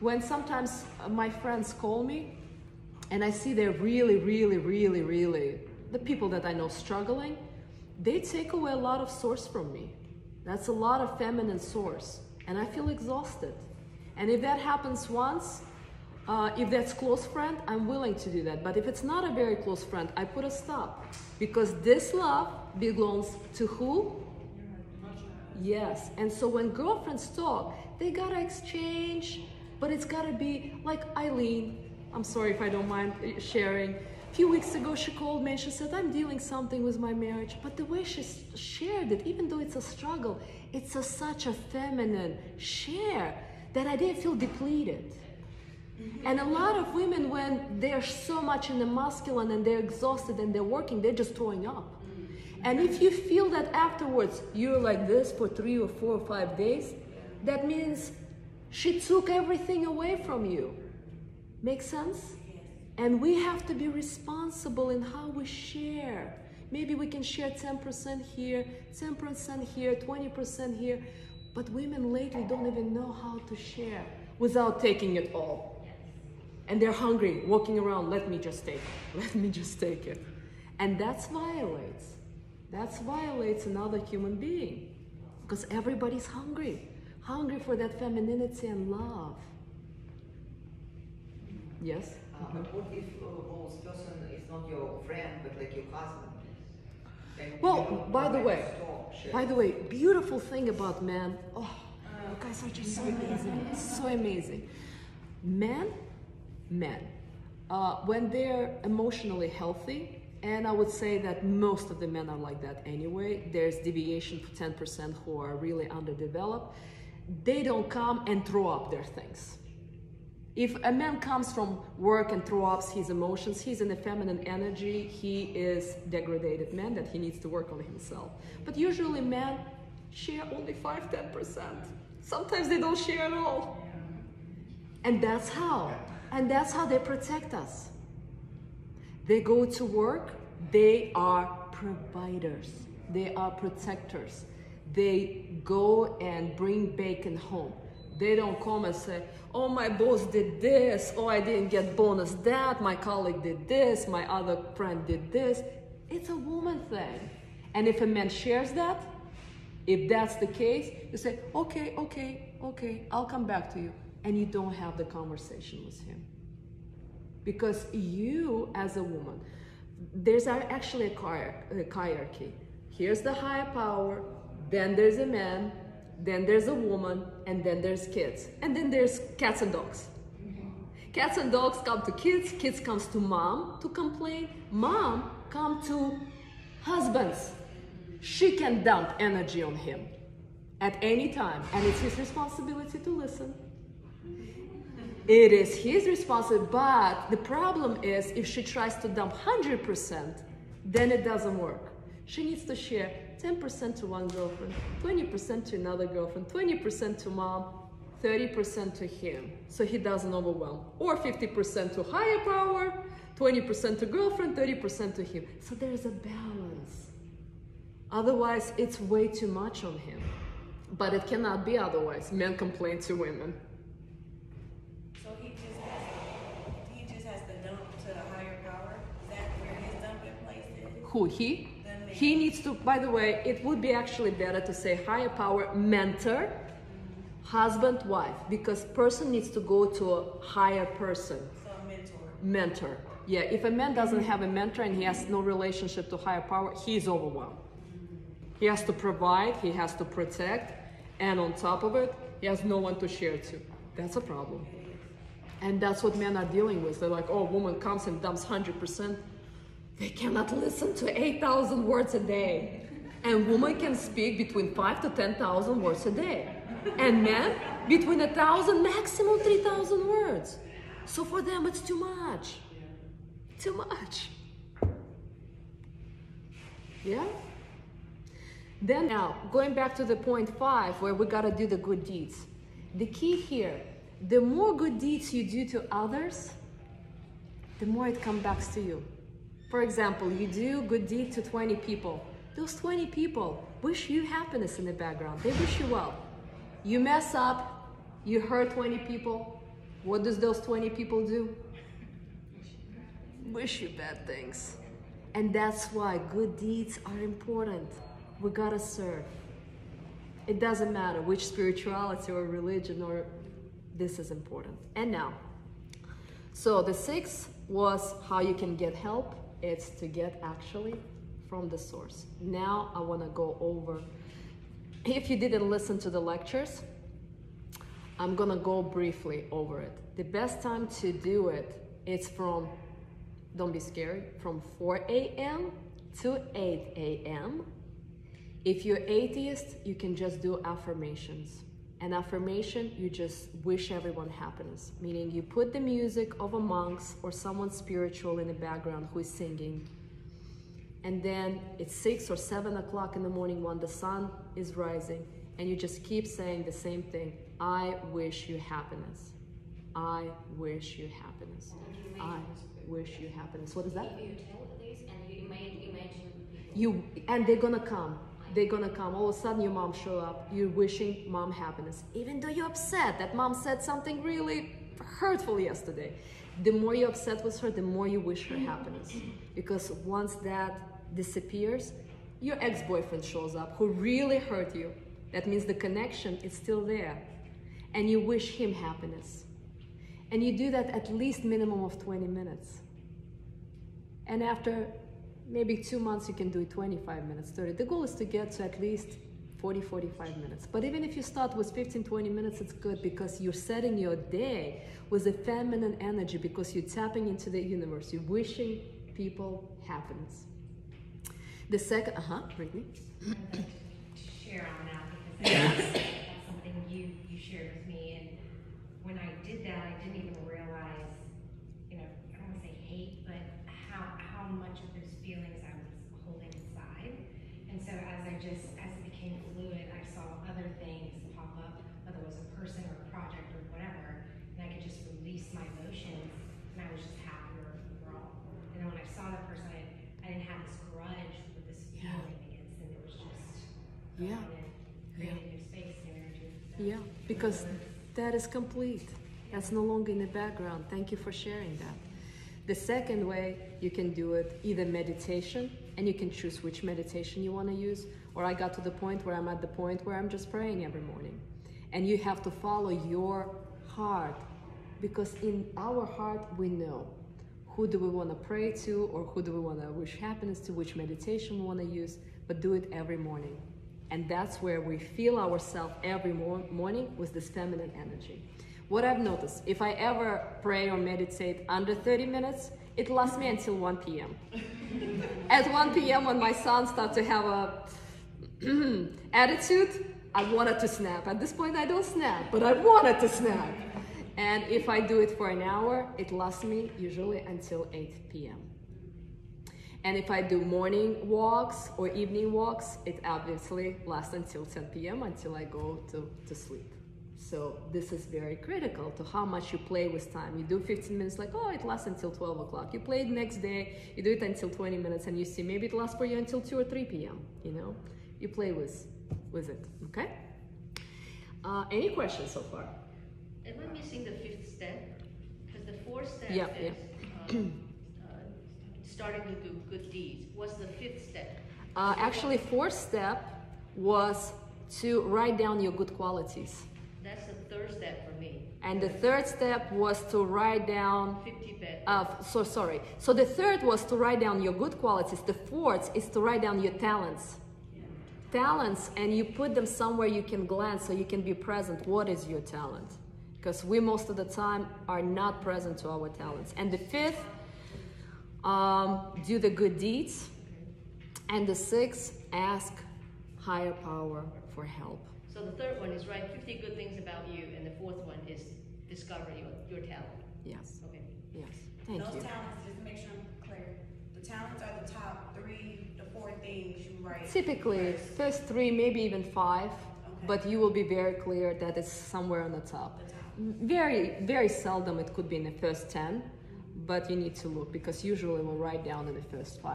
when sometimes my friends call me and I see they're really, the people that I know struggling, they take away a lot of source from me. That's a lot of feminine source, and I feel exhausted. And if that happens once, if that's close friend, I'm willing to do that. But if it's not a very close friend, I put a stop, because this love belongs to who? Yes. And so when girlfriends talk, they gotta exchange, but it's gotta be like Eileen. I'm sorry if I don't mind sharing. A few weeks ago, she called me and she said, I'm dealing something with my marriage. But the way she shared it, even though it's a struggle, it's such a feminine share that I didn't feel depleted. And a lot of women, when they're so much in the masculine and they're exhausted and they're working, they're just throwing up. And if you feel that afterwards, you're like this for 3 or 4 or 5 days, that means she took everything away from you. Make sense? And we have to be responsible in how we share. Maybe we can share 10% here, 10% here, 20% here, but women lately don't even know how to share without taking it all. And they're hungry, walking around, let me just take it, let me just take it. And that violates another human being, because everybody's hungry, hungry for that femininity and love. Yes? But what if this person is not your friend, but like your husband? And well, by the way, beautiful thing about men, oh, you guys are just so amazing, so amazing. Men, when they're emotionally healthy, and I would say that most of the men are like that anyway, there's deviation for 10% who are really underdeveloped, they don't come and throw up their things. If a man comes from work and throws up his emotions, he's in the feminine energy, he is a degraded man that he needs to work on himself. But usually men share only 5, 10%. Sometimes they don't share at all. And that's how they protect us. They go to work, they are providers, they are protectors. They go and bring bacon home. They don't come and say, oh, my boss did this, oh, I didn't get bonus that, my colleague did this, my other friend did this. It's a woman thing. And if a man shares that, if that's the case, you say, okay, I'll come back to you. And you don't have the conversation with him. Because you, as a woman, there's actually a hierarchy. Here's the higher power, then there's a man, then there's a woman, and then there's kids. And then there's cats and dogs. Cats and dogs come to kids, kids comes to mom to complain, mom comes to husbands. She can dump energy on him at any time, and it's his responsibility to listen. It is his responsibility, but the problem is if she tries to dump 100%, then it doesn't work. She needs to share 10% to one girlfriend, 20% to another girlfriend, 20% to mom, 30% to him, so he doesn't overwhelm. Or 50% to higher power, 20% to girlfriend, 30% to him. So there's a balance. Otherwise, it's way too much on him. But it cannot be otherwise. Men complain to women. He? He needs to, by the way, it would be actually better to say higher power, mentor, husband, wife, because person needs to go to a higher person. So a mentor. Mentor. Yeah, if a man doesn't have a mentor and he has no relationship to higher power, he's overwhelmed. He has to provide, he has to protect, and on top of it, he has no one to share to. That's a problem. And that's what men are dealing with. They're like, oh, woman comes and dumps 100%. They cannot listen to 8,000 words a day. And women can speak between 5,000 to 10,000 words a day. And men, between 1,000, maximum 3,000 words. So for them, it's too much. Too much. Yeah? Then now, going back to the point 5, where we gotta do the good deeds. The key here, the more good deeds you do to others, the more it comes back to you. For example, you do good deed to 20 people. Those 20 people wish you happiness in the background. They wish you well. You mess up, you hurt 20 people, What does those 20 people do? Wish you bad things. And that's why good deeds are important. We gotta serve. It doesn't matter which spirituality or religion, or this is important. And now, so the sixth was how you can get help. It's to get actually from the source. Now I want to go over, if you didn't listen to the lectures, I'm gonna go briefly over it. The best time to do it is from, don't be scared, from 4 a.m. to 8 a.m. If you're atheist, you can just do affirmations. An affirmation, you just wish everyone happiness, meaning you put the music of a monk or someone spiritual in the background who is singing. And then it's 6 or 7 o'clock in the morning when the sun is rising, and you just keep saying the same thing. I wish you happiness. I wish you happiness. I wish you happiness. What is that? You tell this and you imagine. And they're gonna come. They're gonna come. All of a sudden your mom shows up. You're wishing mom happiness. Even though you're upset that mom said something really hurtful yesterday. The more you're upset with her, the more you wish her happiness. Because once that disappears, your ex-boyfriend shows up who really hurt you. That means the connection is still there. And you wish him happiness. And you do that at least minimum of 20 minutes. And after maybe 2 months, you can do it 25 minutes, 30. The goal is to get to at least 40, 45 minutes. But even if you start with 15, 20 minutes, it's good because you're setting your day with a feminine energy because you're tapping into the universe. You're wishing people happiness. The second, Brittany. Share on that because that's something you shared with me. And when I did that, I didn't even realize, you know, I don't want to say hate, but how much of those feelings I was holding inside. And so as it became fluid, I saw other things pop up, whether it was a person or a project or whatever, and I could just release my emotions, and I was just happier overall. And then when I saw that person, I didn't have this grudge with this feeling against them. It was just creating new space and energy. So yeah, because that is complete. That's no longer in the background. Thank you for sharing that. The second way you can do it, either meditation, and you can choose which meditation you want to use, or I got to the point where I'm at the point where I'm just praying every morning. And you have to follow your heart, because in our heart we know who do we want to pray to, or who do we want to wish happiness to, which meditation we want to use, but do it every morning. And that's where we feel ourselves every morning with this feminine energy. What I've noticed, if I ever pray or meditate under 30 minutes, it lasts me until 1 p.m. At 1 p.m. when my son starts to have an attitude, I wanted to snap. At this point, I don't snap, but I wanted to snap. And if I do it for an hour, it lasts me usually until 8 p.m. And if I do morning walks or evening walks, it obviously lasts until 10 p.m. until I go to sleep. So this is very critical to how much you play with time. You do 15 minutes like, oh, it lasts until 12 o'clock. You play it next day, you do it until 20 minutes and you see maybe it lasts for you until 2 or 3 p.m. You know, you play with it, okay? Any questions so far? Am I missing the fifth step? Because the fourth step is starting to do good deeds. What's the fifth step? Actually, fourth step was to write down your good qualities. That's the third step for me. And the third step was to write down 50 bad. So the third was to write down your good qualities. The fourth is to write down your talents. Yeah. Talents, and you put them somewhere you can glance so you can be present. What is your talent? Because we most of the time are not present to our talents. And the fifth, do the good deeds. And the sixth, ask higher power for help. So the third one is write 50 good things about you, and the fourth one is discover your talent. Yes. Okay. Yes. Thank you. Those talents, just to make sure I'm clear, the talents are the top 3 to 4 things you write. Typically, first 3, maybe even 5, okay. But you will be very clear that it's somewhere on the top. Very, very seldom it could be in the first 10, but you need to look because usually we'll write down in the first 5.